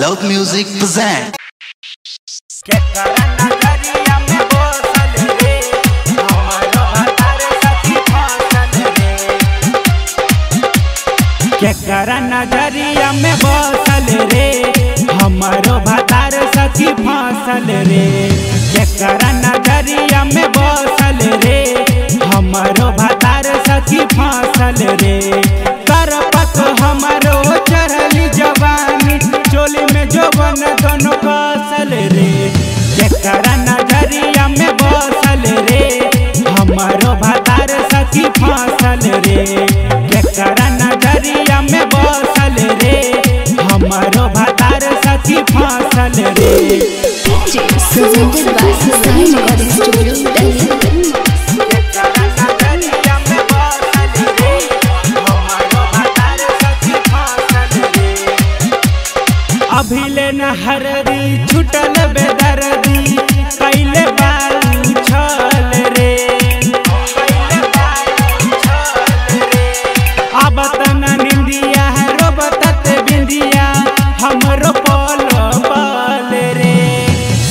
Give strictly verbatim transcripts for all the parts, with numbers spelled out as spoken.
Love music present केकरा नजरिया में बसल रे हमारो भतार सखी फसल रे। केकरा नजरिया में बसल रे हमारो भतार सखी फसल रे। करपत हमारो चढ़ली जवानी चोली में जोवन दोनों बसल रे। केकरा नजरिया में बसल रे हमारो भतार सखी फसल रे। केकरा नजरिया में बसल रे हमारो भतार सखी फसल रे। अभी लेना हरदी छुटल बेदर्दी कैले बालू छल रे। अब तना निंदिया रोबत बिंदिया हमरो पल पल रे।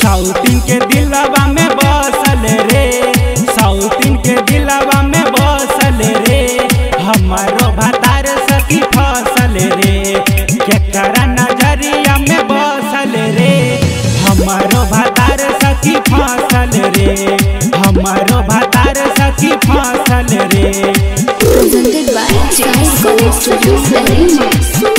साउथिन के दिलवा में बसल रे साउथिन के दिलवा में बसल रे हमारो भतार सखी फसल रे। केकरा नजरिया में बसल रे हमारो भतार सखी फसल रे। हमारो भतार सखी फसल रे। Presented by Child College Studios, Delhi।